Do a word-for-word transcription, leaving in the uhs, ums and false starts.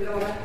Lower.